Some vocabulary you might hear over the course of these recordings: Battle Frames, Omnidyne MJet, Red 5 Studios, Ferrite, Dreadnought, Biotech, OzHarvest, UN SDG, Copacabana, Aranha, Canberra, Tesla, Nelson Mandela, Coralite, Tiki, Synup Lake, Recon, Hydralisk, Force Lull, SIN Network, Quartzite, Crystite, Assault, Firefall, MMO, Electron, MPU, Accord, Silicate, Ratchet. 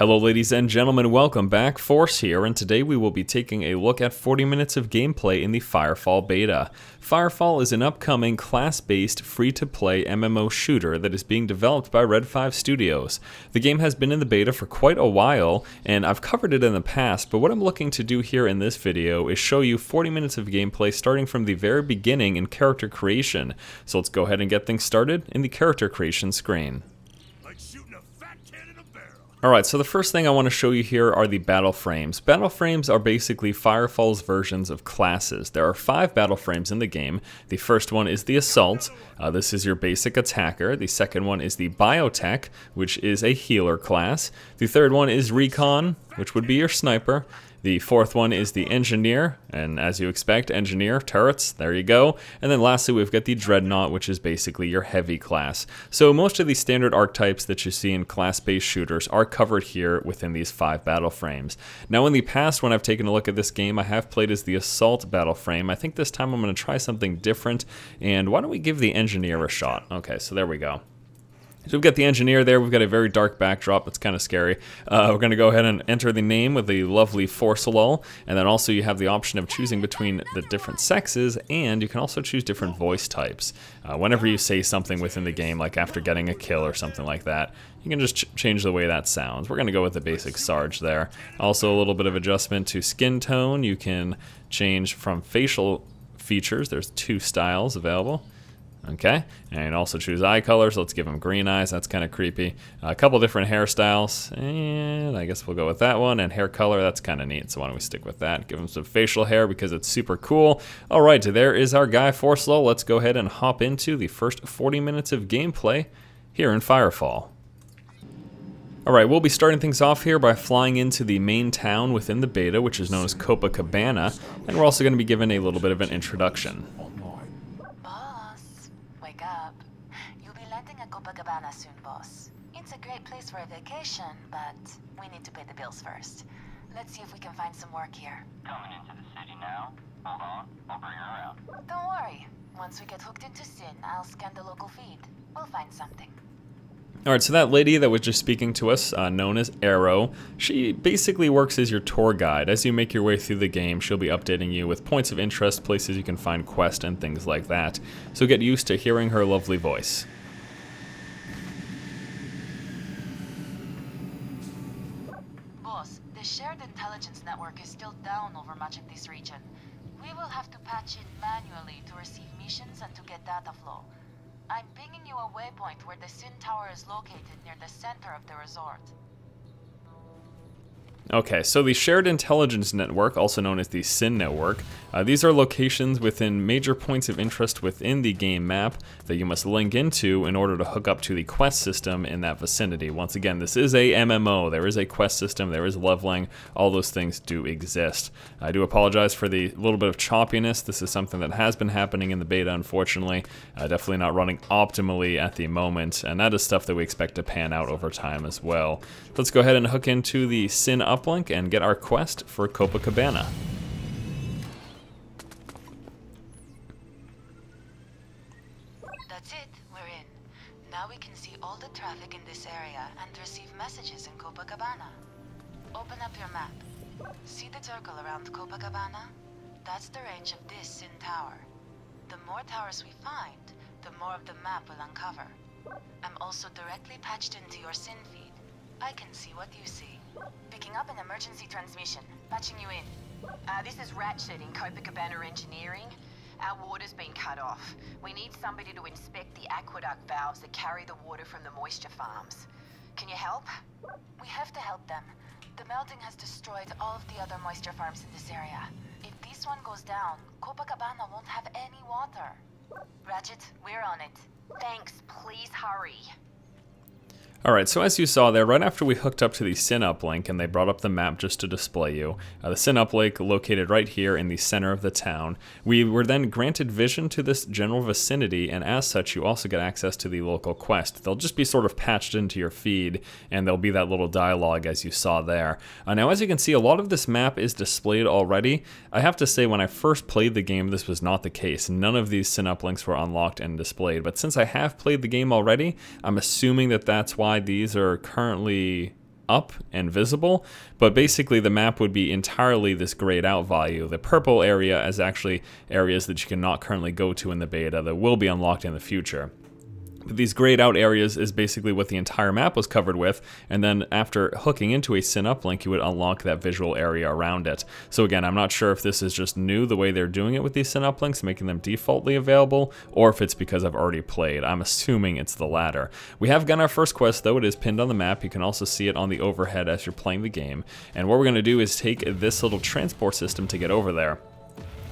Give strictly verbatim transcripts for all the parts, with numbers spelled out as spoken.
Hello ladies and gentlemen, welcome back, Force here, and today we will be taking a look at forty minutes of gameplay in the Firefall beta. Firefall is an upcoming class-based free-to-play M M O shooter that is being developed by Red five Studios. The game has been in the beta for quite a while, and I've covered it in the past, but what I'm looking to do here in this video is show you forty minutes of gameplay starting from the very beginning in character creation. So let's go ahead and get things started in the character creation screen. Alright, so the first thing I want to show you here are the Battle Frames. Battle Frames are basically Firefall's versions of classes. There are five Battle Frames in the game. The first one is the Assault. Uh, this is your basic attacker. The second one is the Biotech, which is a healer class. The third one is Recon, which would be your sniper. The fourth one is the Engineer, and as you expect, Engineer, turrets, there you go. And then lastly, we've got the Dreadnought, which is basically your heavy class. So most of the standard archetypes that you see in class-based shooters are covered here within these five battle frames. Now in the past, when I've taken a look at this game, I have played as the Assault battle frame. I think this time I'm going to try something different, and why don't we give the Engineer a shot? Okay, so there we go. So we've got the Engineer there, we've got a very dark backdrop, that's kind of scary. Uh, we're going to go ahead and enter the name with the lovely Force Lull, and then also you have the option of choosing between the different sexes, and you can also choose different voice types. Uh, whenever you say something within the game, like after getting a kill or something like that, you can just ch change the way that sounds. We're going to go with the basic Sarge there. Also a little bit of adjustment to skin tone, you can change from facial features, there's two styles available. Okay, and also choose eye colors. Let's give him green eyes, that's kind of creepy. A couple different hairstyles, and I guess we'll go with that one. And hair color, that's kind of neat, so why don't we stick with that. Give him some facial hair because it's super cool. All right, there is our guy, Forslow. Let's go ahead and hop into the first forty minutes of gameplay here in Firefall. Alright, we'll be starting things off here by flying into the main town within the beta, which is known as Copacabana, and we're also going to be given a little bit of an introduction. Copacabana soon, boss. It's a great place for a vacation, but we need to pay the bills first. Let's see if we can find some work here. Coming into the city now. Hold on, I'll bring her around. Don't worry. Once we get hooked into SIN, I'll scan the local feed. We'll find something. Alright, so that lady that was just speaking to us, uh, known as Aero, she basically works as your tour guide. As you make your way through the game, she'll be updating you with points of interest, places you can find quests, and things like that. So get used to hearing her lovely voice. Network is still down over much of this region. We will have to patch it manually to receive missions and to get data flow. I'm pinging you a waypoint where the SIN Tower is located near the center of the resort. Okay, so the Shared Intelligence Network, also known as the SIN Network, uh, these are locations within major points of interest within the game map that you must link into in order to hook up to the quest system in that vicinity. Once again, this is a M M O, there is a quest system, there is leveling, all those things do exist. I do apologize for the little bit of choppiness, this is something that has been happening in the beta, unfortunately. Uh, definitely not running optimally at the moment, and that is stuff that we expect to pan out over time as well. Let's go ahead and hook into the SIN up Link and get our quest for Copacabana. That's it, we're in. Now we can see all the traffic in this area and receive messages in Copacabana. Open up your map. See the circle around Copacabana? That's the range of this SIN Tower. The more towers we find, the more of the map we'll uncover. I'm also directly patched into your SIN feed. I can see what you see. Picking up an emergency transmission. Patching you in. Uh, this is Ratchet in Copacabana Engineering. Our water's been cut off. We need somebody to inspect the aqueduct valves that carry the water from the moisture farms. Can you help? We have to help them. The melting has destroyed all of the other moisture farms in this area. If this one goes down, Copacabana won't have any water. Ratchet, we're on it. Thanks, please hurry. Alright, so as you saw there, right after we hooked up to the Synup Lake and they brought up the map just to display you, uh, the Synup Lake located right here in the center of the town, we were then granted vision to this general vicinity, and as such you also get access to the local quest. They'll just be sort of patched into your feed, and there'll be that little dialogue as you saw there. Uh, now as you can see, a lot of this map is displayed already. I have to say, when I first played the game this was not the case. None of these Synup Links were unlocked and displayed, but since I have played the game already, I'm assuming that that's why these are currently up and visible, but basically the map would be entirely this grayed out value. The purple area is actually areas that you cannot currently go to in the beta that will be unlocked in the future. But these grayed out areas is basically what the entire map was covered with, and then after hooking into a S I N uplink, you would unlock that visual area around it. So again, I'm not sure if this is just new, the way they're doing it with these S I N uplinks, making them defaultly available, or if it's because I've already played. I'm assuming it's the latter. We have gotten our first quest though, it is pinned on the map, you can also see it on the overhead as you're playing the game, and what we're going to do is take this little transport system to get over there.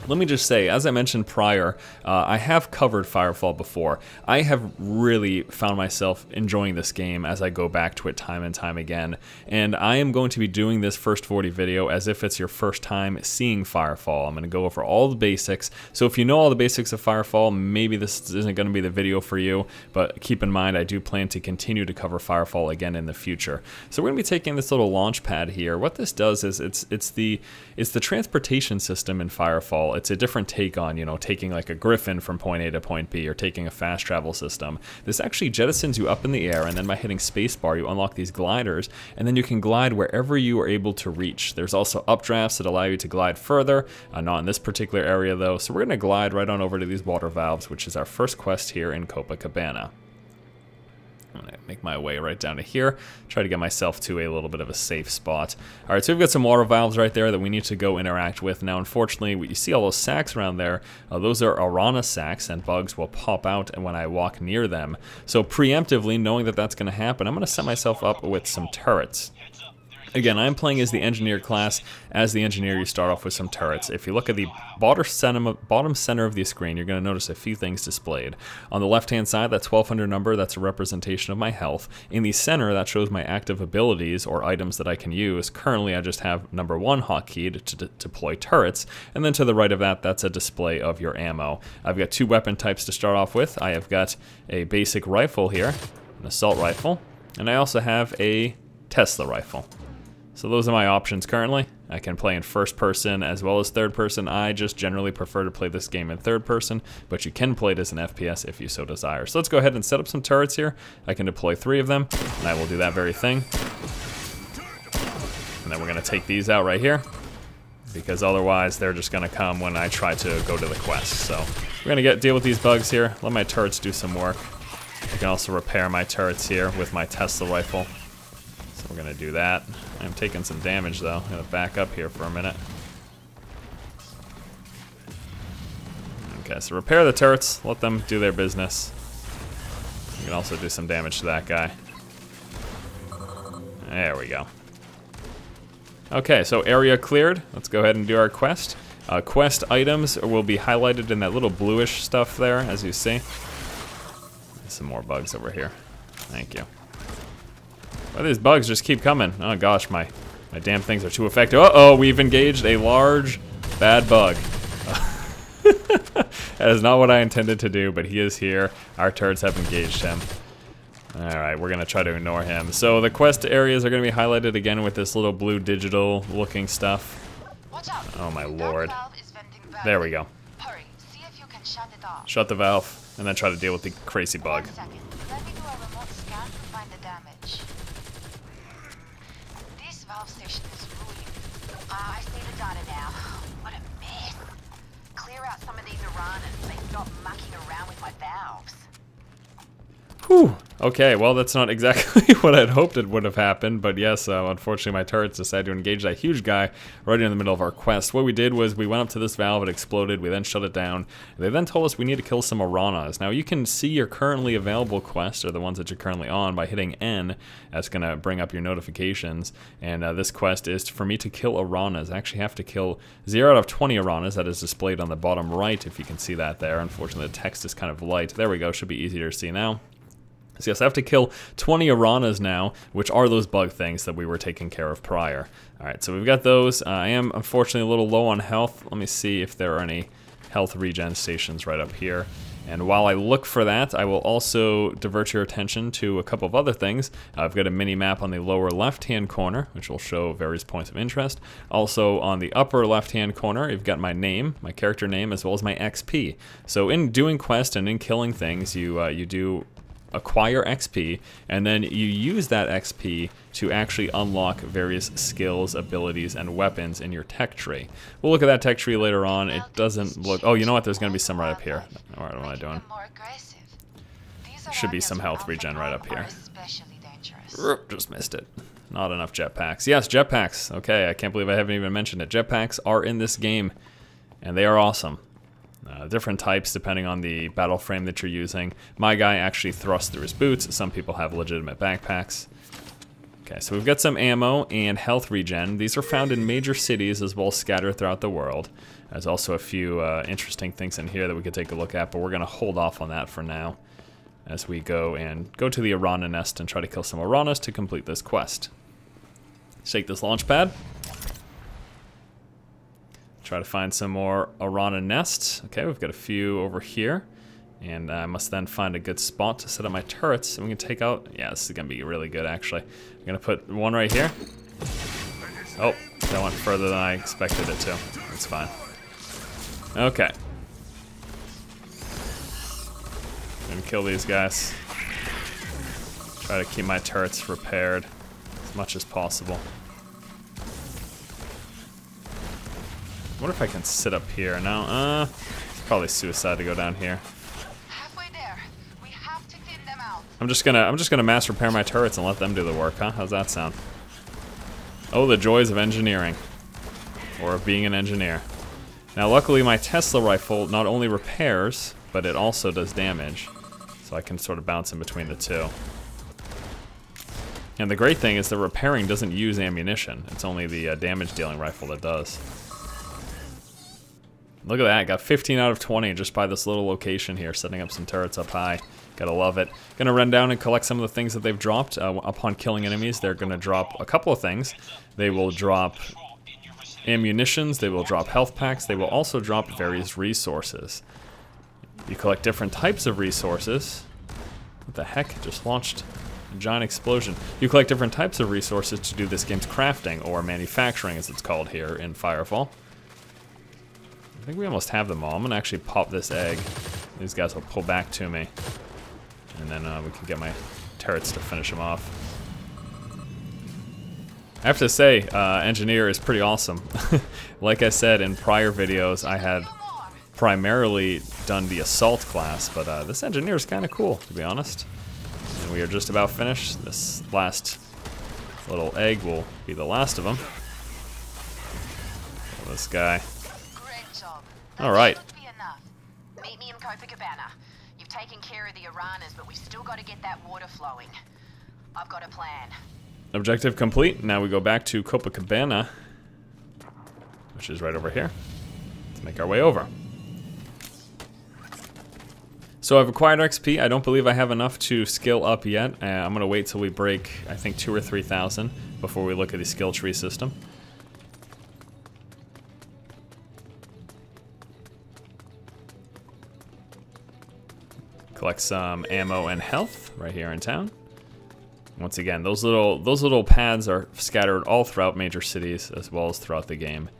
Let me just say, as I mentioned prior, uh, I have covered Firefall before. I have really found myself enjoying this game as I go back to it time and time again. And I am going to be doing this first forty video as if it's your first time seeing Firefall. I'm going to go over all the basics. So if you know all the basics of Firefall, maybe this isn't going to be the video for you. But keep in mind, I do plan to continue to cover Firefall again in the future. So we're going to be taking this little launch pad here. What this does is it's, it's, the, it's the transportation system in Firefall. It's a different take on, you know, taking like a Griffin from point A to point B, or taking a fast travel system. This actually jettisons you up in the air, and then by hitting spacebar, you unlock these gliders, and then you can glide wherever you are able to reach. There's also updrafts that allow you to glide further, uh, not in this particular area though, so we're going to glide right on over to these water valves, which is our first quest here in Copacabana. I'm going to make my way right down to here, try to get myself to a little bit of a safe spot. Alright, so we've got some water valves right there that we need to go interact with. Now, unfortunately, you see all those sacks around there, uh, those are Aranha sacks, and bugs will pop out when I walk near them. So preemptively, knowing that that's going to happen, I'm going to set myself up with some turrets. Again, I'm playing as the Engineer class. As the Engineer, you start off with some turrets. If you look at the bottom center of the screen, you're going to notice a few things displayed. On the left-hand side, that twelve hundred number, that's a representation of my health. In the center, that shows my active abilities or items that I can use. Currently, I just have number one hotkeyed to de deploy turrets. And then to the right of that, that's a display of your ammo. I've got two weapon types to start off with. I have got a basic rifle here, an assault rifle, and I also have a Tesla rifle. So those are my options currently. I can play in first person as well as third person. I just generally prefer to play this game in third person, but you can play it as an F P S if you so desire. So let's go ahead and set up some turrets here. I can deploy three of them, and I will do that very thing. And then we're gonna take these out right here, because otherwise they're just gonna come when I try to go to the quest. So we're gonna get deal with these bugs here, let my turrets do some work. I can also repair my turrets here with my Tesla rifle. So we're gonna do that. I'm taking some damage though. I'm gonna back up here for a minute. Okay, so repair the turrets, let them do their business. You can also do some damage to that guy. There we go. Okay, so area cleared. Let's go ahead and do our quest. Uh, quest items will be highlighted in that little bluish stuff there, as you see. Some more bugs over here. Thank you. Well, these bugs just keep coming. Oh gosh, my, my damn things are too effective. Uh-oh, we've engaged a large, bad bug. That is not what I intended to do, but he is here. Our turrets have engaged him. Alright, we're gonna try to ignore him. So the quest areas are gonna be highlighted again with this little blue digital looking stuff. Watch out. Oh my lord. There we go. Hurry, see if you can shut it off. Shut the valve, and then try to deal with the crazy bug. One second. Let me do a remote scan to find the damage. Station is ruined. Ah, I see the data now. What a mess. Clear out some of these Aranhas. They stop mucking around with my valves. Whew. Okay, well that's not exactly what I'd hoped it would have happened, but yes, uh, unfortunately my turrets decided to engage that huge guy right in the middle of our quest. What we did was we went up to this valve, it exploded, we then shut it down. They then told us we need to kill some Aranhas. Now you can see your currently available quests, or the ones that you're currently on, by hitting N. That's going to bring up your notifications, and uh, this quest is for me to kill Aranhas. I actually have to kill zero out of twenty Aranhas, that is displayed on the bottom right if you can see that there. Unfortunately the text is kind of light. There we go, should be easier to see now. So yes, I have to kill twenty Aranhas now, which are those bug things that we were taking care of prior. Alright, so we've got those. Uh, I am unfortunately a little low on health. Let me see if there are any health regen stations right up here. And while I look for that, I will also divert your attention to a couple of other things. I've got a mini map on the lower left-hand corner, which will show various points of interest. Also on the upper left-hand corner, you've got my name, my character name, as well as my X P. So in doing quests and in killing things, you uh, you do acquire X P, and then you use that X P to actually unlock various skills, abilities, and weapons in your tech tree. We'll look at that tech tree later on. It doesn't look... Oh, you know what? There's going to be some right up here. Alright, what am I doing? Should be some health regen right up here. Just missed it. Not enough jetpacks. Yes, jetpacks. Okay, I can't believe I haven't even mentioned it. Jetpacks are in this game, and they are awesome. Uh, different types depending on the battle frame that you're using. My guy actually thrusts through his boots. Some people have legitimate backpacks. Okay, so we've got some ammo and health regen. These are found in major cities as well as scattered throughout the world. There's also a few uh, interesting things in here that we could take a look at, but we're going to hold off on that for now as we go and go to the Aranha nest and try to kill some Aranhas to complete this quest. Shake this launch pad. Try to find some more Aranha nests. Okay, we've got a few over here. And I must then find a good spot to set up my turrets. And we can take out... Yeah, this is going to be really good, actually. I'm going to put one right here. Oh, that went further than I expected it to. That's fine. Okay. I'm going to kill these guys. Try to keep my turrets repaired as much as possible. I wonder if I can sit up here now. Uh, it's probably suicide to go down here. Halfway there. We have to clean them out. I'm just gonna, I'm just gonna mass repair my turrets and let them do the work, huh? How's that sound? Oh, the joys of engineering, or of being an engineer. Now, luckily, my Tesla rifle not only repairs, but it also does damage, so I can sort of bounce in between the two. And the great thing is the repairing doesn't use ammunition; it's only the uh, damage-dealing rifle that does. Look at that, got fifteen out of twenty just by this little location here, setting up some turrets up high. Gotta love it. Gonna run down and collect some of the things that they've dropped. Uh, upon killing enemies, they're gonna drop a couple of things. They will drop ammunitions, they will drop health packs, they will also drop various resources. You collect different types of resources. What the heck? Just launched a giant explosion. You collect different types of resources to do this game's crafting, or manufacturing as it's called here in Firefall. I think we almost have them all. I'm gonna actually pop this egg. These guys will pull back to me. And then uh, we can get my turrets to finish them off. I have to say, uh, Engineer is pretty awesome. Like I said in prior videos, I had primarily done the Assault class, but uh, this Engineer is kinda cool, to be honest. And we are just about finished. This last little egg will be the last of them. Kill this guy. All right. Meet me in Copacabana. You've taken care of the Aranas, but we've still got to get that water flowing. I've got a plan. Objective complete. Now we go back to Copacabana, which is right over here. Let's make our way over. So I've acquired X P. I don't believe I have enough to skill up yet. Uh, I'm gonna wait till we break, I think, two or three thousand before we look at the skill tree system. Collect some ammo and health right here in town. Once again, those little those little pads are scattered all throughout major cities as well as throughout the game.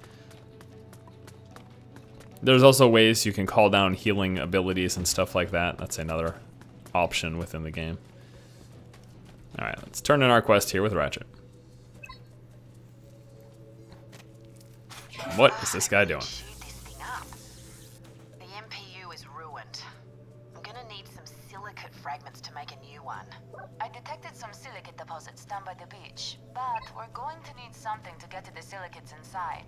There's also ways you can call down healing abilities and stuff like that. That's another option within the game. All right, let's turn in our quest here with Ratchet. What is this guy doing? Fragments to make a new one. I detected some silicate deposits down by the beach, but we're going to need something to get to the silicates inside.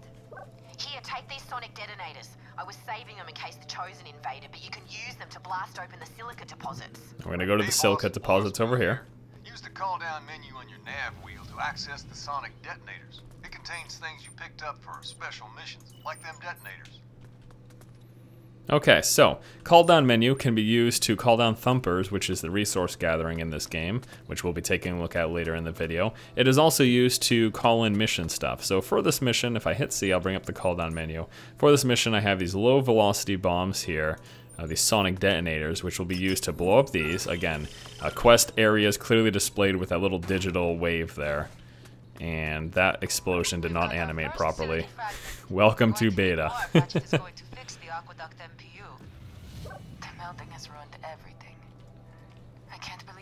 Here, take these sonic detonators. I was saving them in case the Chosen invaded, but you can use them to blast open the silicate deposits. We're gonna go to the silicate deposits over here. Use the call down menu on your nav wheel to access the sonic detonators. It contains things you picked up for special missions, like them detonators. Okay, so, call down menu can be used to call down thumpers, which is the resource gathering in this game, which we'll be taking a look at later in the video. It is also used to call in mission stuff. So for this mission, if I hit C, I'll bring up the call down menu. For this mission, I have these low velocity bombs here, uh, these sonic detonators, which will be used to blow up these. Again, a quest area is clearly displayed with that little digital wave there. And that explosion did not animate properly. Welcome to beta. Aqueduct M P U. The melting has ruined everything. I can't believe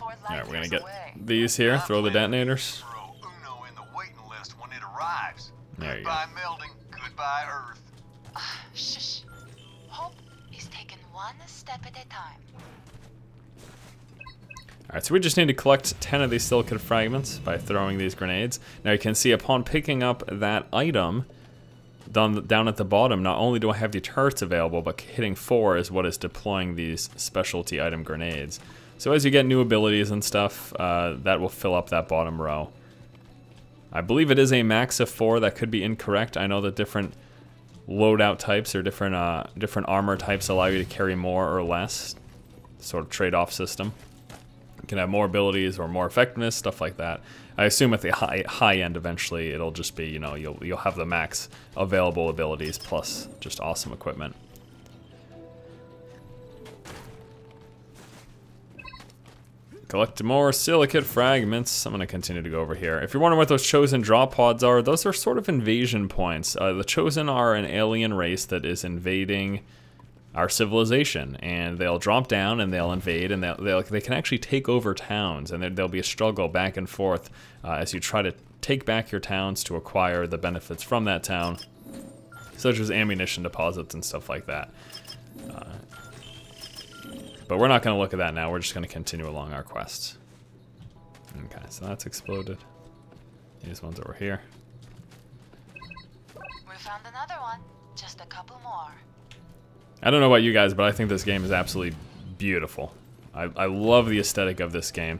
Alright, we're gonna get these here, throw the detonators. There you go. Melding, goodbye Earth. Uh, shush. Hope is taken one step at a time. Alright, so we just need to collect ten of these silicate fragments by throwing these grenades. Now you can see upon picking up that item down, down at the bottom, not only do I have the turrets available, but hitting four is what is deploying these specialty item grenades. So as you get new abilities and stuff, uh, that will fill up that bottom row. I believe it is a max of four. That could be incorrect. I know that different loadout types or different uh, different armor types allow you to carry more or less. Sort of trade-off system. You can have more abilities or more effectiveness, stuff like that. I assume at the high high end, eventually it'll just be, you know, you'll you'll have the max available abilities plus just awesome equipment. Collect more silicate fragments. I'm gonna continue to go over here. If you're wondering what those Chosen draw pods are, those are sort of invasion points. Uh, the Chosen are an alien race that is invading our civilization, and they'll drop down and they'll invade, and they'll, they'll, they can actually take over towns, and there, there'll be a struggle back and forth uh, as you try to take back your towns to acquire the benefits from that town, such as ammunition deposits and stuff like that. Uh, But we're not going to look at that now, we're just going to continue along our quest. Okay, so that's exploded. These ones over here. We found another one, just a couple more. I don't know about you guys, but I think this game is absolutely beautiful. I, I love the aesthetic of this game.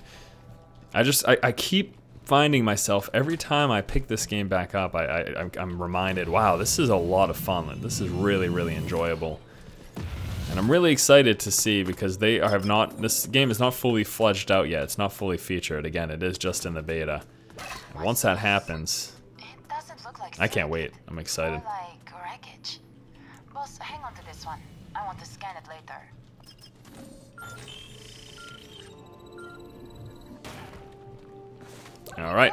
I just, I, I keep finding myself, every time I pick this game back up, I, I, I'm, I'm reminded, wow, this is a lot of fun. This is really, really enjoyable. And I'm really excited to see, because they have not, this game is not fully fledged out yet. It's not fully featured. Again, it is just in the beta. And once that happens, it doesn't look like I can't wait. I'm excited. Like wreckage. Boss, hang on to this one. I want to scan it later. All right.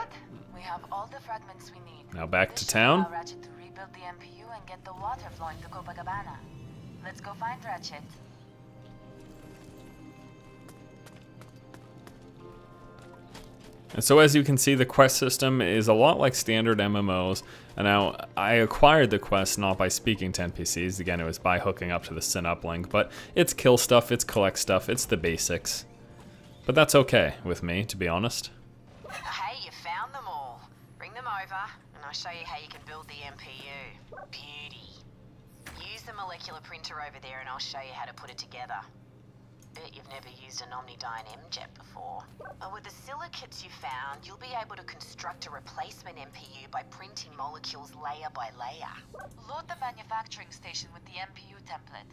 We have all the fragments we need. Now back to town. Ratchet to rebuild the M P U and get the water flowing to Copacabana. Let's go find Ratchet. And so as you can see, the quest system is a lot like standard M M Os. And now, I acquired the quest not by speaking to N P Cs. Again, it was by hooking up to the Synup link. But it's kill stuff, it's collect stuff, it's the basics. But that's okay with me, to be honest. Hey, you found them all. Bring them over, and I'll show you how you can build the M P U. Beauty. Use the molecular printer over there and I'll show you how to put it together. Bet you've never used an Omnidyne MJet before. But with the silicates you found, you'll be able to construct a replacement M P U by printing molecules layer by layer. Load the manufacturing station with the M P U template.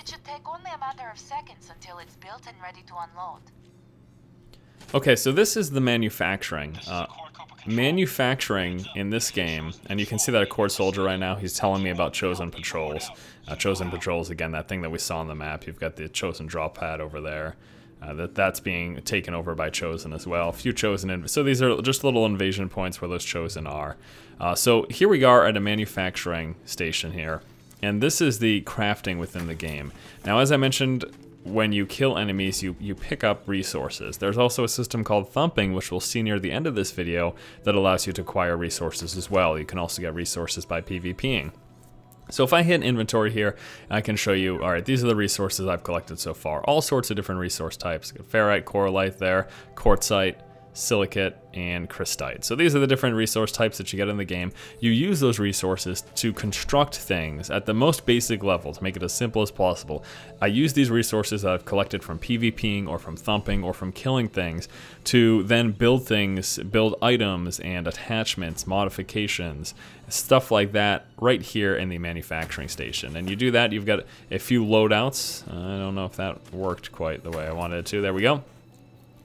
It should take only a matter of seconds until it's built and ready to unload. Okay, so this is the manufacturing. Uh, manufacturing in this game, and you can see that Accord soldier right now, he's telling me about Chosen patrols. Uh, Chosen patrols, again, that thing that we saw on the map, you've got the Chosen draw pad over there. Uh, that That's being taken over by Chosen as well. A few Chosen, inv so these are just little invasion points where those Chosen are. Uh, so here we are at a manufacturing station here, and this is the crafting within the game. Now, as I mentioned, when you kill enemies, you, you pick up resources. There's also a system called thumping, which we'll see near the end of this video, that allows you to acquire resources as well. You can also get resources by PvPing. So if I hit inventory here, I can show you, all right, these are the resources I've collected so far. All sorts of different resource types. Ferrite, Coralite there, Quartzite, Silicate, and Crystite. So these are the different resource types that you get in the game. You use those resources to construct things at the most basic level to make it as simple as possible. I use these resources that I've collected from PvPing or from thumping or from killing things to then build things, build items and attachments, modifications, stuff like that right here in the manufacturing station. And you do that, you've got a few loadouts. I don't know if that worked quite the way I wanted it to. There we go.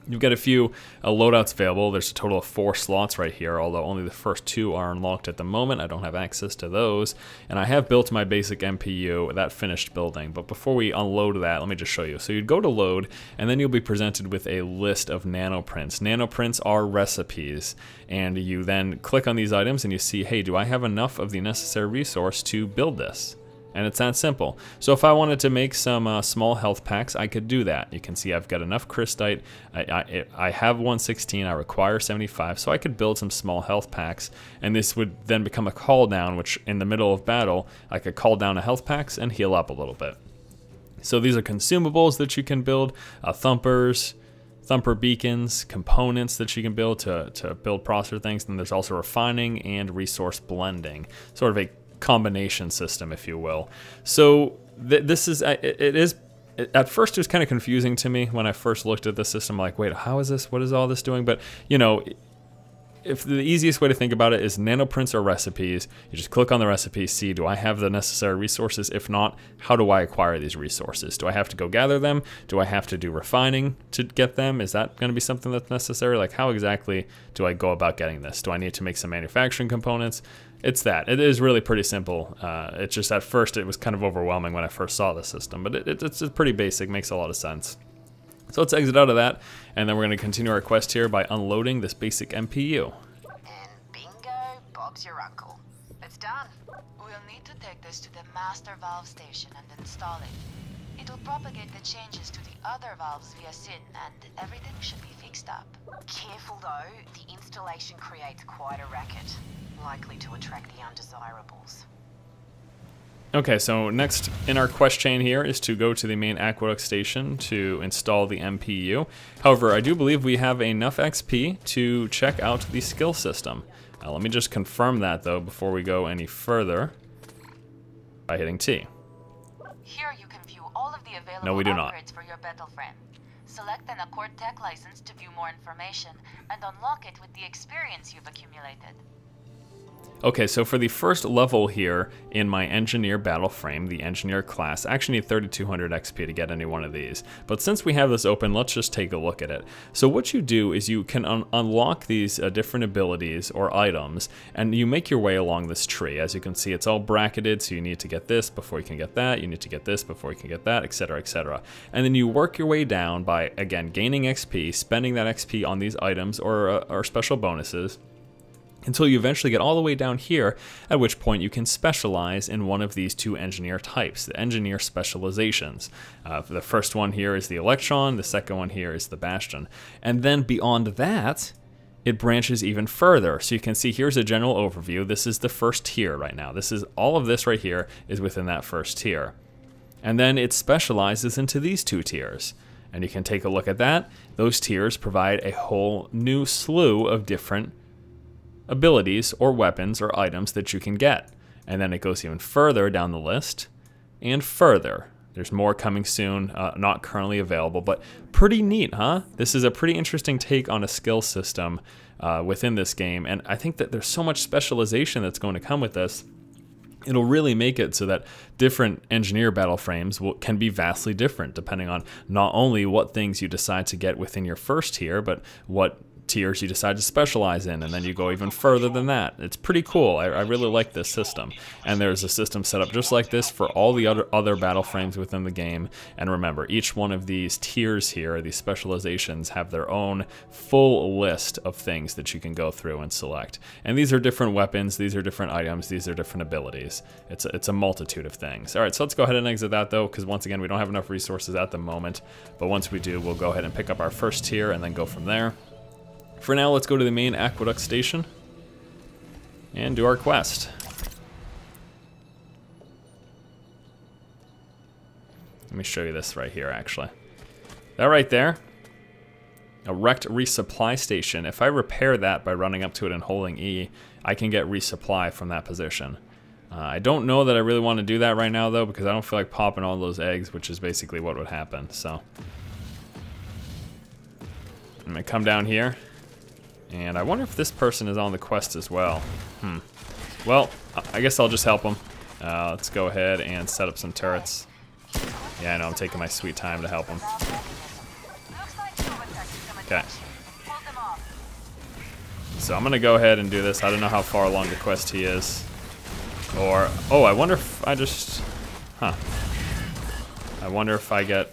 You've got a few uh, loadouts available. There's a total of four slots right here, although only the first two are unlocked at the moment. I don't have access to those. And I have built my basic M P U, that finished building. But before we unload that, let me just show you. So you'd go to load, and then you'll be presented with a list of nanoprints. Nanoprints are recipes. And you then click on these items and you see, hey, do I have enough of the necessary resource to build this? And it's that simple. So if I wanted to make some uh, small health packs, I could do that. You can see I've got enough Crystite. I, I, I have one sixteen, I require seventy-five, so I could build some small health packs, and this would then become a call down, which in the middle of battle, I could call down a health packs and heal up a little bit. So these are consumables that you can build, uh, thumpers, thumper beacons, components that you can build to, to build processor things, and there's also refining and resource blending, sort of a combination system, if you will. So th this is, it is, at first it was kind of confusing to me when I first looked at the system, like, wait, how is this, what is all this doing? But, you know, if the easiest way to think about it is nanoprints or recipes, you just click on the recipe, see, do I have the necessary resources? If not, how do I acquire these resources? Do I have to go gather them? Do I have to do refining to get them? Is that gonna be something that's necessary? Like, how exactly do I go about getting this? Do I need to make some manufacturing components? It's that. It is really pretty simple. Uh, it's just at first it was kind of overwhelming when I first saw the system, but it, it, it's pretty basic, makes a lot of sense. So let's exit out of that, and then we're going to continue our quest here by unloading this basic M P U. And bingo, Bob's your uncle. It's done. We'll need to take this to the master valve station and install it. It'll propagate the changes to the other valves via S I N, and everything should be fixed up. Careful though, the installation creates quite a racket, likely to attract the undesirables. Okay, so next in our quest chain here is to go to the main aqueduct station to install the M P U. However, I do believe we have enough X P to check out the skill system. Now, let me just confirm that though before we go any further by hitting T. Here you can view all of the available no, we do not. upgrades for your battle frame. Select an Accord Tech license to view more information and unlock it with the experience you've accumulated. Okay, so for the first level here in my Engineer Battle Frame, the Engineer class, I actually need thirty-two hundred X P to get any one of these. But since we have this open, let's just take a look at it. So what you do is you can un unlock these uh, different abilities or items, and you make your way along this tree. As you can see, it's all bracketed, so you need to get this before you can get that, you need to get this before you can get that, et cetera, et cetera. And then you work your way down by, again, gaining X P, spending that X P on these items or, uh, or special bonuses, until you eventually get all the way down here, at which point you can specialize in one of these two engineer types, the engineer specializations. Uh, the first one here is the Electron, the second one here is the Bastion. And then beyond that, it branches even further. So you can see here's a general overview. This is the first tier right now. This is all of this right here is within that first tier. And then it specializes into these two tiers. And you can take a look at that. Those tiers provide a whole new slew of different abilities or weapons or items that you can get. And then it goes even further down the list and further. There's more coming soon, uh, not currently available, but pretty neat, huh? This is a pretty interesting take on a skill system uh, within this game, and I think that there's so much specialization that's going to come with this. It'll really make it so that different engineer battle frames will, can be vastly different depending on not only what things you decide to get within your first tier, but what tiers you decide to specialize in, and then you go even further than that. It's pretty cool. I, I really like this system, and there's a system set up just like this for all the other other battle frames within the game. And remember, each one of these tiers here, these specializations, have their own full list of things that you can go through and select, and these are different weapons, these are different items, these are different abilities. It's a, it's a multitude of things. All right, so let's go ahead and exit that though, because once again we don't have enough resources at the moment, but once we do, we'll go ahead and pick up our first tier and then go from there. For now, let's go to the main aqueduct station and do our quest. Let me show you this right here, actually. That right there, a wrecked resupply station. If I repair that by running up to it and holding E, I can get resupply from that position. Uh, I don't know that I really want to do that right now, though, because I don't feel like popping all those eggs, which is basically what would happen, so. I'm gonna come down here. And I wonder if this person is on the quest as well. Hmm. Well, I guess I'll just help him. Uh, let's go ahead and set up some turrets. Yeah, I know, I'm taking my sweet time to help him. Okay. So I'm gonna go ahead and do this. I don't know how far along the quest he is. Or, oh, I wonder if I just, huh. I wonder if I get,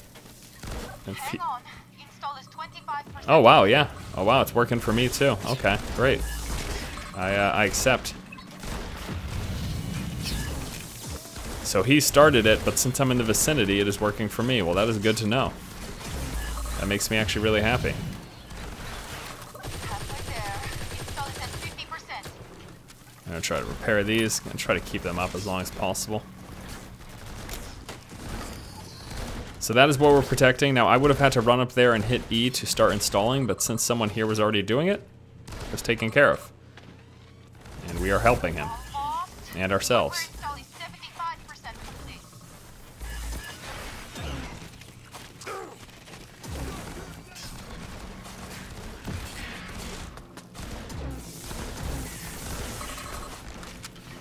if he, oh wow, yeah. Oh wow, it's working for me too. Okay, great. I, uh, I accept. So he started it, but since I'm in the vicinity, it is working for me. Well, that is good to know. That makes me actually really happy. I'm gonna try to repair these. I'm gonna try to keep them up as long as possible. So that is what we're protecting. Now I would have had to run up there and hit E to start installing, but since someone here was already doing it, it was taken care of. And we are helping him. And ourselves.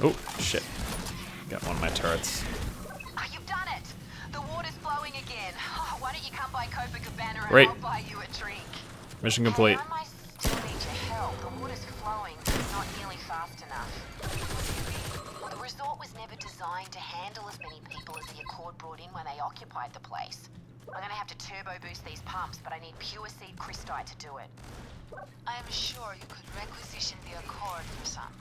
Oh, shit. Got one of my turrets. Great. Mission complete. The resort was never designed to handle as many people as the Accord brought in when they occupied the place. I'm gonna have to turbo boost these pumps, but I need pure seed Crystite to do it. I'm sure you could requisition the Accord for some.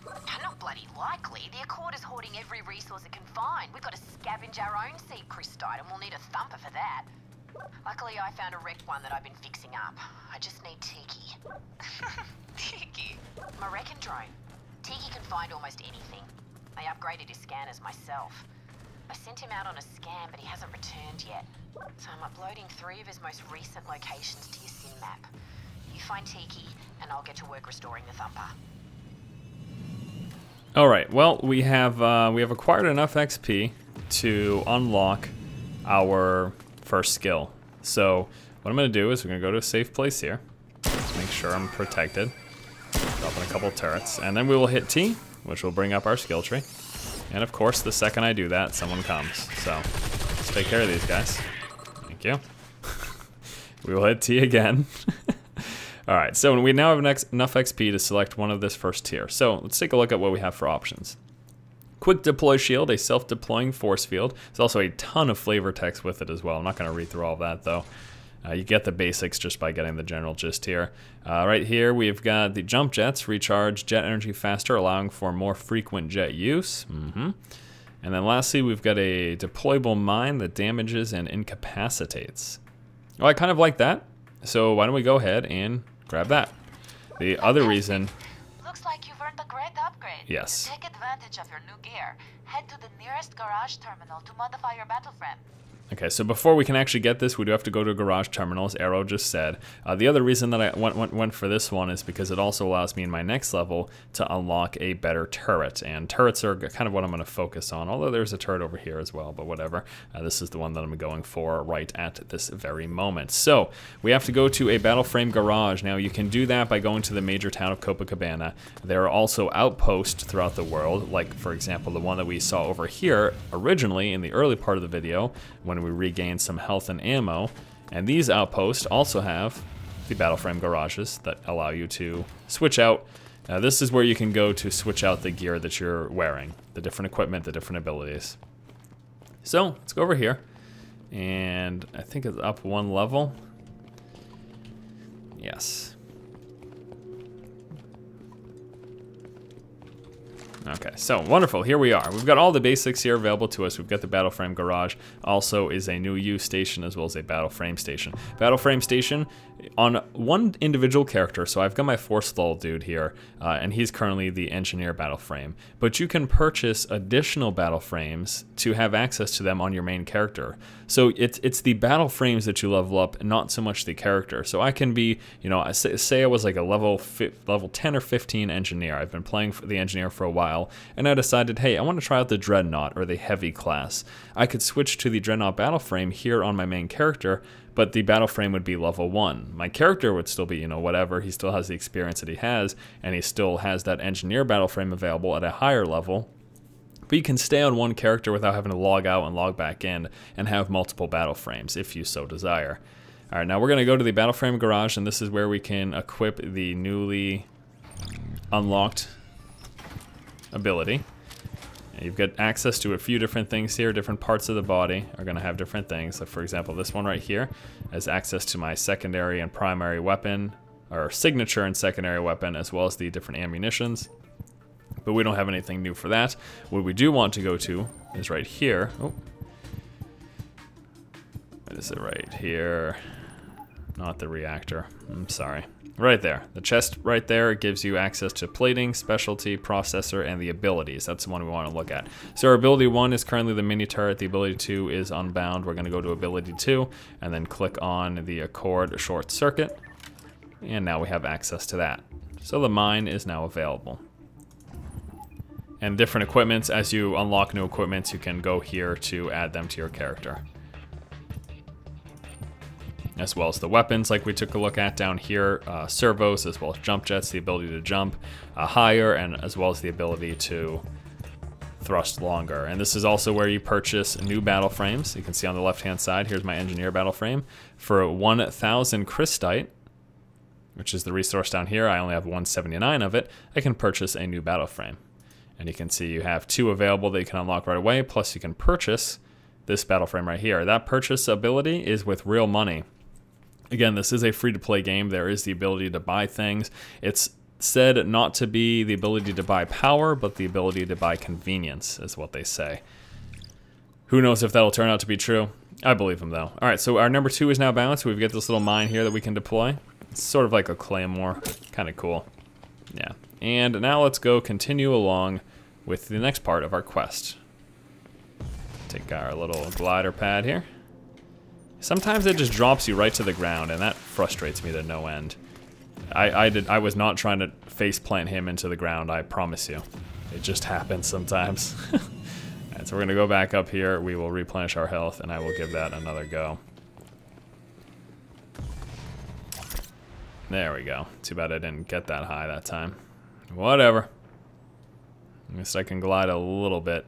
Not bloody likely. The Accord is hoarding every resource it can find. We've got to scavenge our own seed Crystite, and we'll need a thumper for that. Luckily, I found a wrecked one that I've been fixing up. I just need Tiki. Tiki? My Recon drone. Tiki can find almost anything. I upgraded his scanners myself. I sent him out on a scan, but he hasn't returned yet. So I'm uploading three of his most recent locations to your S I N map. You find Tiki, and I'll get to work restoring the Thumper. All right. Well, we have uh, we have acquired enough X P to unlock our first skill. So what I'm gonna do is we're gonna go to a safe place here. Just make sure I'm protected. Drop in a couple of turrets, and then we will hit T, which will bring up our skill tree. And of course, the second I do that, someone comes. So let's take care of these guys. Thank you. We will hit T again. All right, so we now have enough X P to select one of this first tier. So let's take a look at what we have for options. Quick Deploy Shield, a self-deploying force field. There's also a ton of flavor text with it as well. I'm not gonna read through all of that though. Uh, you get the basics just by getting the general gist here. Uh, right here, we've got the jump jets, recharge jet energy faster, allowing for more frequent jet use. Mm-hmm. And then lastly, we've got a deployable mine that damages and incapacitates. Oh, I kind of like that. So why don't we go ahead and grab that. The other reason... like you've earned a great upgrade. Yes. To take advantage of your new gear, head to the nearest garage terminal to modify your battle frame. Okay, so before we can actually get this, we do have to go to garage terminals, Aero just said. Uh, the other reason that I went, went, went for this one is because it also allows me in my next level to unlock a better turret. And turrets are kind of what I'm going to focus on, although there's a turret over here as well, but whatever. Uh, this is the one that I'm going for right at this very moment. So we have to go to a battle frame garage. Now you can do that by going to the major town of Copacabana. There are also outposts throughout the world, like for example the one that we saw over here originally in the early part of the video, when and we regain some health and ammo. And these outposts also have the battle frame garages that allow you to switch out. Now this is where you can go to switch out the gear that you're wearing, the different equipment, the different abilities. So let's go over here, and I think it's up one level. Yes. Okay, so wonderful, here we are. We've got all the basics here available to us. We've got the Battle Frame Garage, also is a new U station as well as a Battle Frame Station. Battle Frame Station on one individual character, so I've got my Force Lull dude here, uh, and he's currently the Engineer Battle Frame. But you can purchase additional Battle Frames to have access to them on your main character. So it's, it's the Battle Frames that you level up, not so much the character. So I can be, you know, say I was like a level, level ten or fifteen Engineer. I've been playing for the Engineer for a while. And I decided, hey, I want to try out the Dreadnought or the Heavy class. I could switch to the Dreadnought battle frame here on my main character, but the battle frame would be level one. My character would still be, you know, whatever. He still has the experience that he has, and he still has that Engineer battle frame available at a higher level. But you can stay on one character without having to log out and log back in and have multiple battle frames if you so desire. All right, now we're going to go to the battle frame garage, and this is where we can equip the newly unlocked ability. You've got access to a few different things here. Different parts of the body are going to have different things. So for example, this one right here has access to my secondary and primary weapon, or signature and secondary weapon, as well as the different ammunitions. but we don't have anything new for that. What we do want to go to is right here. Oh, what is it right here? Not the reactor, I'm sorry. Right there, the chest right there gives you access to plating, specialty, processor, and the abilities. That's the one we want to look at. So our ability one is currently the mini turret, the ability two is unbound. We're gonna go to ability two and then click on the Accord short circuit. And now we have access to that. So the mine is now available. And different equipments, as you unlock new equipments, you can go here to add them to your character. As well as the weapons like we took a look at down here, uh, servos, as well as jump jets, the ability to jump uh, higher, and as well as the ability to thrust longer. And this is also where you purchase new battle frames. You can see on the left-hand side, here's my engineer battle frame. For one thousand Crystite, which is the resource down here, I only have one seventy-nine of it, I can purchase a new battle frame. And you can see you have two available that you can unlock right away, plus you can purchase this battle frame right here. That purchase ability is with real money. Again, this is a free-to-play game. There is the ability to buy things. It's said not to be the ability to buy power, but the ability to buy convenience is what they say. Who knows if that'll turn out to be true? I believe them, though. All right, so our number two is now balanced. We've got this little mine here that we can deploy. It's sort of like a claymore. Kind of cool. Yeah. And now let's go continue along with the next part of our quest. Take our little glider pad here. Sometimes it just drops you right to the ground, and that frustrates me to no end. I, I, did, I was not trying to face plant him into the ground, I promise you. It just happens sometimes. Alright, so we're gonna go back up here, we will replenish our health, and I will give that another go. There we go. Too bad I didn't get that high that time. Whatever. At least I can glide a little bit.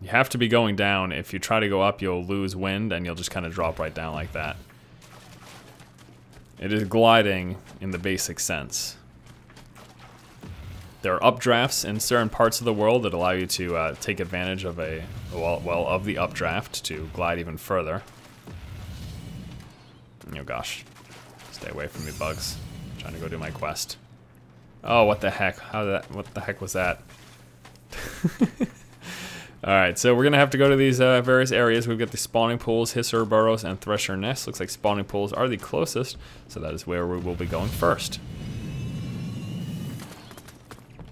You have to be going down. If you try to go up, you'll lose wind and you'll just kind of drop right down like that. It is gliding in the basic sense. There are updrafts in certain parts of the world that allow you to uh, take advantage of a, well, well, of the updraft to glide even further. Oh gosh, stay away from me, bugs. I'm trying to go do my quest. Oh, what the heck? How did that? What the heck was that? Alright, so we're going to have to go to these uh, various areas. We've got the spawning pools, hisser burrows, and thresher nests. Looks like spawning pools are the closest, so that is where we will be going first.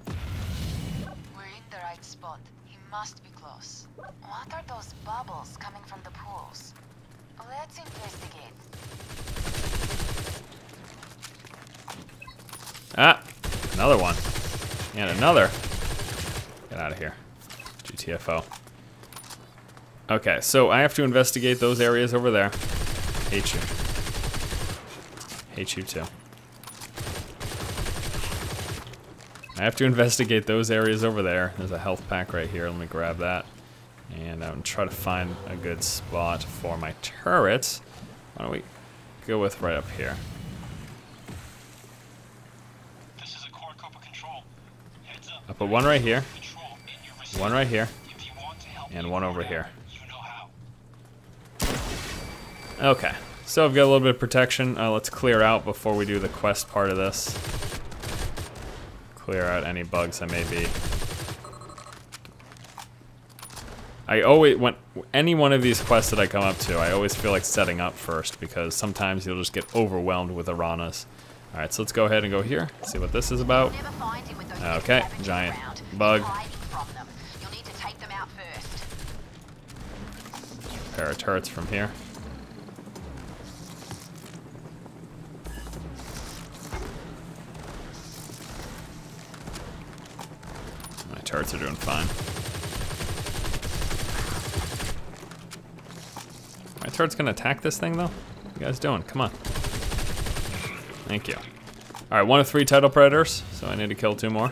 We're in the right spot. He must be close. What are those bubbles coming from the pools? Let's investigate. Ah! Another one. And another. Get out of here. T F O. Okay, so I have to investigate those areas over there. Hate you. Hate you too. I have to investigate those areas over there. There's a health pack right here. Let me grab that. And I'm trying to find a good spot for my turrets. Why don't we go with right up here? This is a core Copa control. Heads up. I'll put one right here. One right here, and one over here. Okay, so I've got a little bit of protection. Uh, let's clear out before we do the quest part of this. Clear out any bugs I may be. I always, when any one of these quests that I come up to, I always feel like setting up first because sometimes you'll just get overwhelmed with Aranhas. All right, so let's go ahead and go here, see what this is about. Okay, giant bug. Our turrets from here. My turrets are doing fine. My turret's gonna attack this thing though? What are you guys doing? Come on. Thank you. Alright, one of three tidal predators, so I need to kill two more.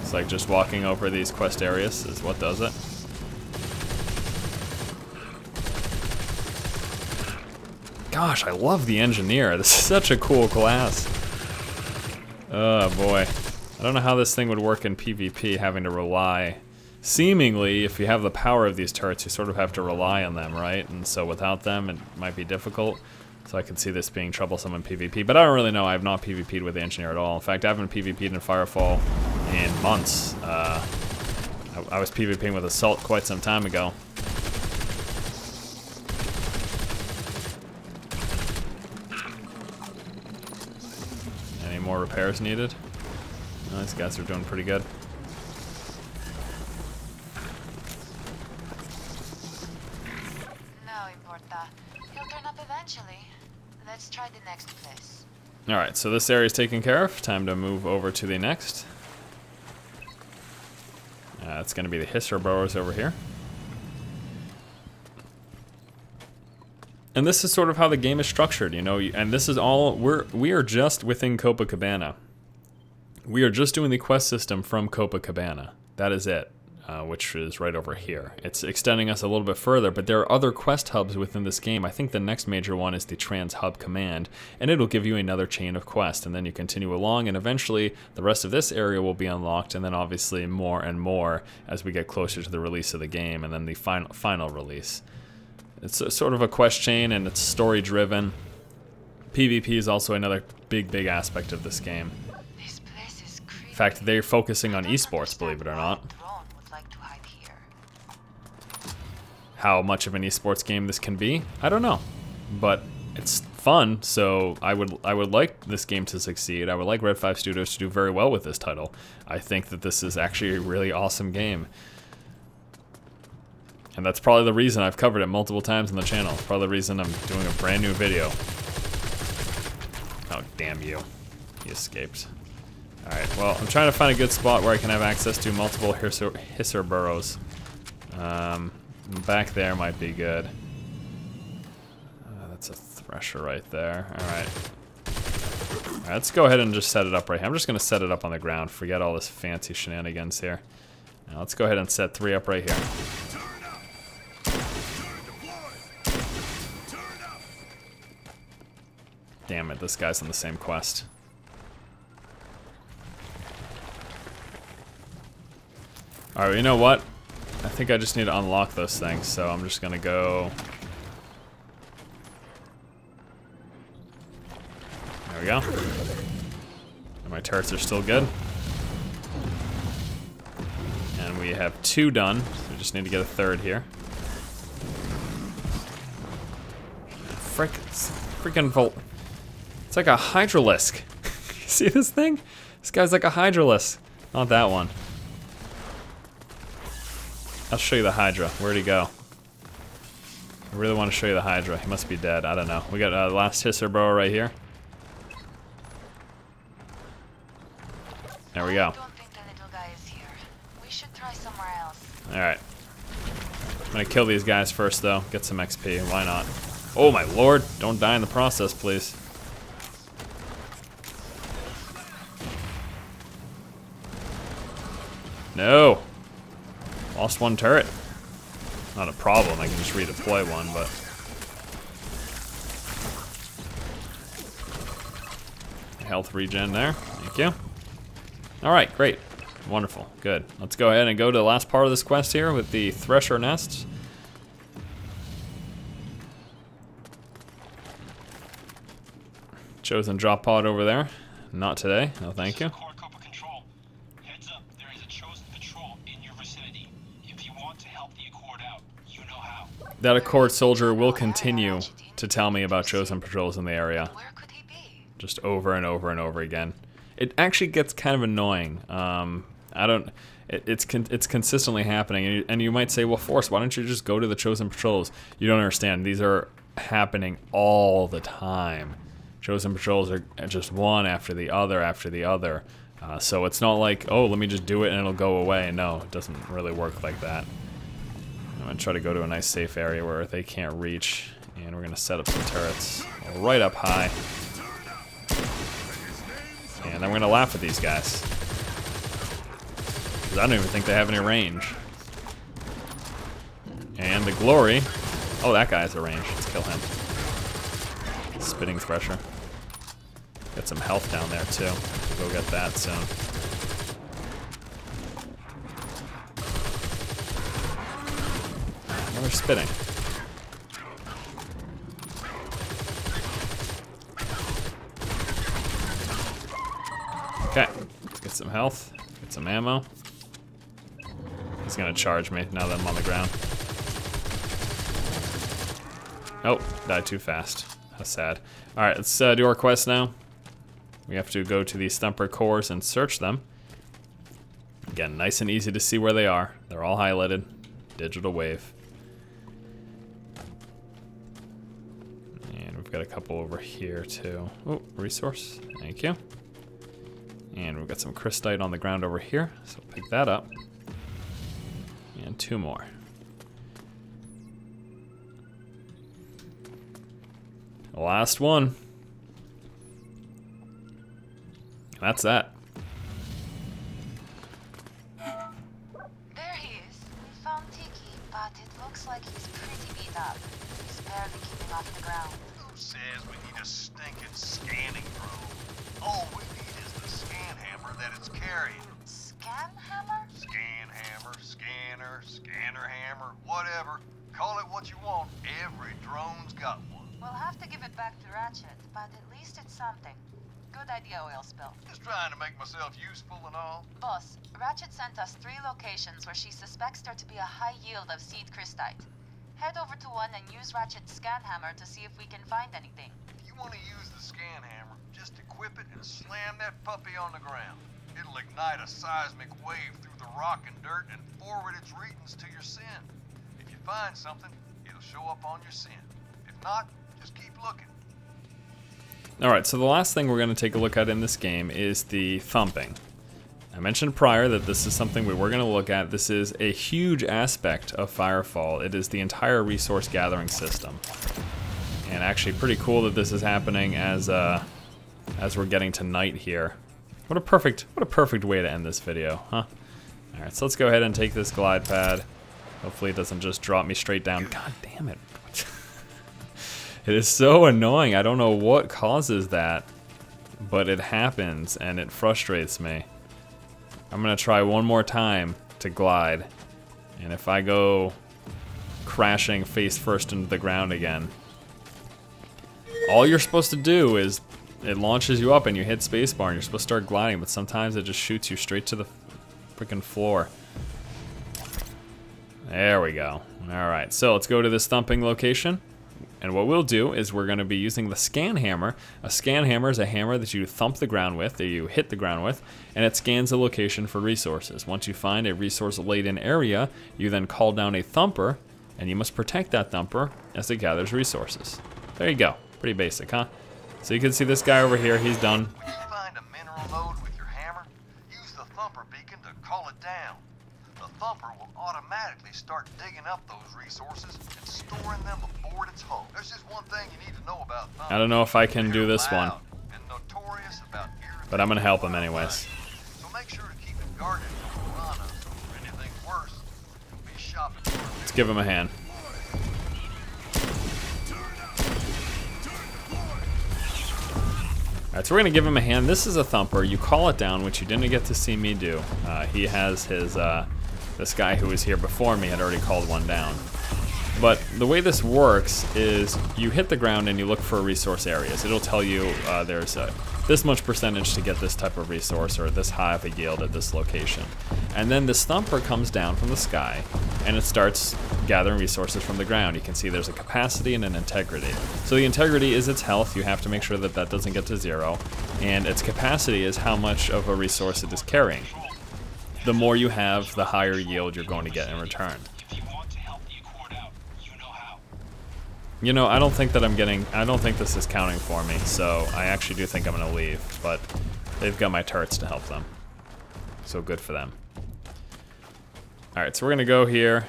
It's like just walking over these quest areas is what does it. Gosh, I love the engineer. This is such a cool class. Oh boy. I don't know how this thing would work in PvP, having to rely. Seemingly, if you have the power of these turrets, you sort of have to rely on them, right? And so without them, it might be difficult. So I could see this being troublesome in PvP, but I don't really know. I have not PvP'd with the Engineer at all. In fact, I haven't PvP'd in Firefall in months. Uh, I, I was PvPing with Assault quite some time ago. Any more repairs needed? No, these guys are doing pretty good. Alright, so this area is taken care of. Time to move over to the next. Uh, it's going to be the Hysterborers over here. And this is sort of how the game is structured, you know, and this is all, we're, we are just within Copacabana. We are just doing the quest system from Copacabana. That is it, uh, which is right over here. It's extending us a little bit further, but there are other quest hubs within this game. I think the next major one is the Trans Hub Command, and it'll give you another chain of quests, and then you continue along, and eventually the rest of this area will be unlocked, and then obviously more and more as we get closer to the release of the game, and then the final, final release. It's a, sort of a quest chain, and it's story-driven. PvP is also another big, big aspect of this game. In fact, they're focusing on esports, believe it or not. How much of an esports game this can be, I don't know, but it's fun. So I would, I would like this game to succeed. I would like Red five Studios to do very well with this title. I think that this is actually a really awesome game, and that's probably the reason I've covered it multiple times on the channel. It's probably the reason I'm doing a brand new video. Oh, damn you! He escaped. Alright, well, I'm trying to find a good spot where I can have access to multiple Hysterborers. Um, back there might be good. Uh, that's a Thresher right there. Alright. Alright, let's go ahead and just set it up right here. I'm just going to set it up on the ground. Forget all this fancy shenanigans here. Now, let's go ahead and set three up right here. Damn it, this guy's on the same quest. Alright, you know what? I think I just need to unlock those things, so I'm just gonna go... There we go. And my turrets are still good. And we have two done, so we just need to get a third here. Frick, it's freaking volt. It's like a Hydralisk. You see this thing? This guy's like a Hydralisk. Not that one. I'll show you the Hydra. Where'd he go? I really want to show you the Hydra. He must be dead. I don't know. We got uh, last Hysterboro right here. There we go. Alright. I'm going to kill these guys first, though. Get some X P. Why not? Oh, my lord. Don't die in the process, please. No. Lost one turret. Not a problem, I can just redeploy one, but... Health regen there, thank you. Alright, great. Wonderful, good. Let's go ahead and go to the last part of this quest here with the Thresher nests. Chosen drop pod over there. Not today, no thank you. That Accord soldier will continue to tell me about Chosen patrols in the area. Just over and over and over again. It actually gets kind of annoying. Um, I don't, it, it's con it's consistently happening. And you, and you might say, well, Force, why don't you just go to the Chosen patrols? You don't understand. These are happening all the time. Chosen patrols are just one after the other after the other. Uh, so it's not like, oh, let me just do it and it'll go away. No, it doesn't really work like that. I'm gonna try to go to a nice safe area where they can't reach, and we're gonna set up some turrets right up high. And I'm gonna laugh at these guys. 'Cause I don't even think they have any range. And the glory. Oh, that guy has a range. Let's kill him. Spitting Thresher. Got some health down there too. Go get that soon. We're spitting. Okay, let's get some health, get some ammo. He's gonna charge me now that I'm on the ground. Oh, died too fast. How sad. All right, let's uh, do our quest now. We have to go to the Stumper cores and search them. Again, nice and easy to see where they are. They're all highlighted. Digital wave. And we've got a couple over here too. Oh, resource, thank you. And we've got some Crystite on the ground over here, so we'll pick that up. And two more. Last one. That's that. There he is. We found Tiki, but it looks like he's pretty beat up. He's barely keeping off the ground. Who says we need a stinking scanning probe? All we need is the scan hammer that it's carrying. Scan hammer? Scan hammer, scanner, scanner hammer, whatever. Call it what you want. Every drone's got one. We'll have to give it back to Ratchet, but at least it's something. Good idea, oil spill. Just trying to make myself useful and all. Boss, Ratchet sent us three locations where she suspects there to be a high yield of seed crystite. Head over to one and use Ratchet's scan hammer to see if we can find anything. If you want to use the scan hammer, just equip it and slam that puppy on the ground. It'll ignite a seismic wave through the rock and dirt and forward its readings to your S I N. If you find something, it'll show up on your S I N. If not, just keep looking. Alright, so the last thing we're going to take a look at in this game is the thumping. I mentioned prior that this is something we were going to look at. This is a huge aspect of Firefall. It is the entire resource gathering system. And actually pretty cool that this is happening as uh, as we're getting to night here. What a perfect, what a perfect way to end this video, huh? Alright, so let's go ahead and take this glide pad. Hopefully it doesn't just drop me straight down. God damn it. It is so annoying. I don't know what causes that, but it happens and it frustrates me. I'm gonna try one more time to glide, and if I go crashing face first into the ground again, all you're supposed to do is it launches you up and you hit spacebar and you're supposed to start gliding, but sometimes it just shoots you straight to the freaking floor. There we go. Alright, so let's go to this thumping location. And what we'll do is we're going to be using the scan hammer. A scan hammer is a hammer that you thump the ground with, that you hit the ground with, and it scans a location for resources. Once you find a resource-laden area, you then call down a thumper, and you must protect that thumper as it gathers resources. There you go. Pretty basic, huh? So you can see this guy over here, he's done. When you find a mineral load with your hammer, use the thumper beacon to call it down. The thumper will automatically start digging up those resources and storing them aboard its hull. There's just one thing you need to know about thumpers. I don't know if I can do this one, but I'm gonna help him anyways. So make sure to keep it guarded from piranhas or anything worse. Be shopping for a Let's give him a hand. Alright, so we're gonna give him a hand. This is a thumper. You call it down, which you didn't get to see me do. Uh, he has his. Uh, This guy who was here before me had already called one down. But the way this works is you hit the ground and you look for resource areas. It'll tell you uh, there's a, this much percentage to get this type of resource or this high of a yield at this location. And then this thumper comes down from the sky and it starts gathering resources from the ground. You can see there's a capacity and an integrity. So the integrity is its health. You have to make sure that that doesn't get to zero. And its capacity is how much of a resource it is carrying. The more you have, the higher yield you're going to get in return. You know, I don't think that I'm getting, I don't think this is counting for me, so I actually do think I'm going to leave, but they've got my turrets to help them. So good for them. Alright, so we're going to go here.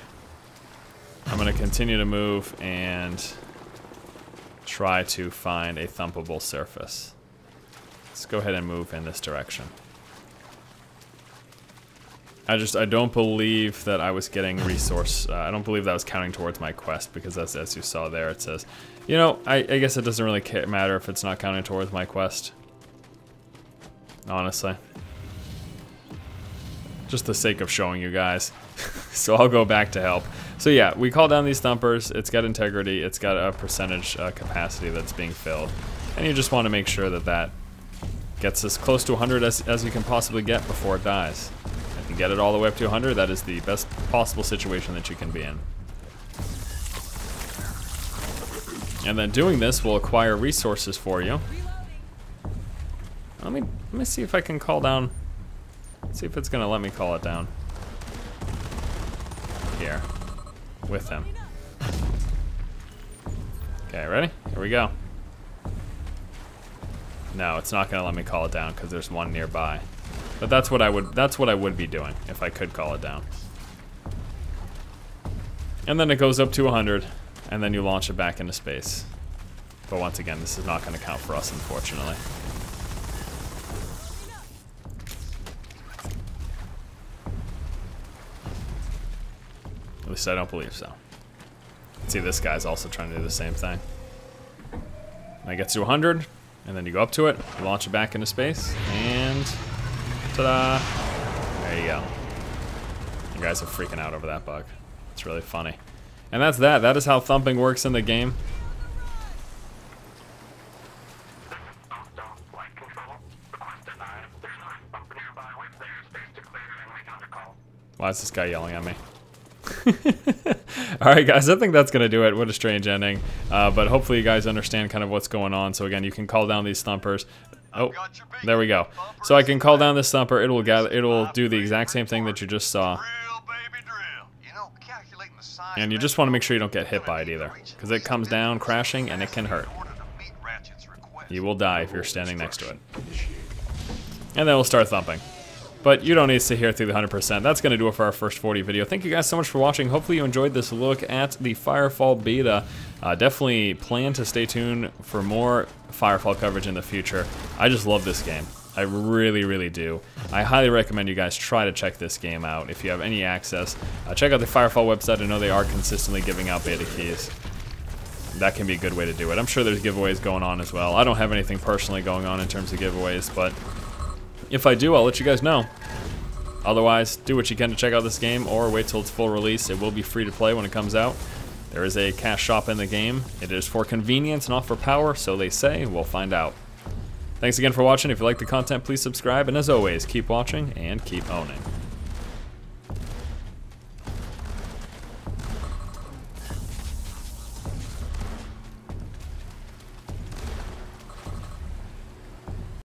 I'm going to continue to move and try to find a thumpable surface. Let's go ahead and move in this direction. I just, I don't believe that I was getting resource, uh, I don't believe that was counting towards my quest, because as, as you saw there, it says, you know, I, I guess it doesn't really care, matter if it's not counting towards my quest, honestly. Just the sake of showing you guys, so I'll go back to help. So yeah, we call down these thumpers, it's got integrity, it's got a percentage uh, capacity that's being filled, and you just want to make sure that that Gets as close to one hundred as, as you can possibly get before it dies. If you can get it all the way up to one hundred, that is the best possible situation that you can be in. And then doing this will acquire resources for you. Let me, let me see if I can call down, see if it's gonna let me call it down. Here, with them. Okay, ready? Here we go. No, it's not gonna let me call it down because there's one nearby. But that's what I would, that's what I would be doing if I could call it down. And then it goes up to one hundred. And then you launch it back into space. But once again, this is not going to count for us, unfortunately. At least I don't believe so. See, this guy's also trying to do the same thing. And it gets to one hundred, and then you go up to it, you launch it back into space, and ta-da! There you go. You guys are freaking out over that bug. It's really funny. And that's that. That is how thumping works in the game. Why is this guy yelling at me? Alright guys, I think that's going to do it. What a strange ending. Uh, but hopefully you guys understand kind of what's going on. So again, you can call down these thumpers. Oh, there we go. So I can call down this thumper. It will gather, it will do the exact same thing that you just saw. And you just want to make sure you don't get hit by it either, because it comes down crashing and it can hurt. You will die if you're standing next to it. And then we'll start thumping. But you don't need to sit here through the one hundred percent. That's going to do it for our first forty video. Thank you guys so much for watching. Hopefully you enjoyed this look at the Firefall beta. Uh, definitely plan to stay tuned for more Firefall coverage in the future. I just love this game. I really, really do. I highly recommend you guys try to check this game out if you have any access. Uh, check out the Firefall website. I know they are consistently giving out beta keys. That can be a good way to do it. I'm sure there's giveaways going on as well. I don't have anything personally going on in terms of giveaways, but if I do, I'll let you guys know. Otherwise, do what you can to check out this game or wait till its full release. It will be free to play when it comes out. There is a cash shop in the game. It is for convenience, not for power, so they say. We'll find out. Thanks again for watching. If you like the content, please subscribe. And as always, keep watching and keep owning.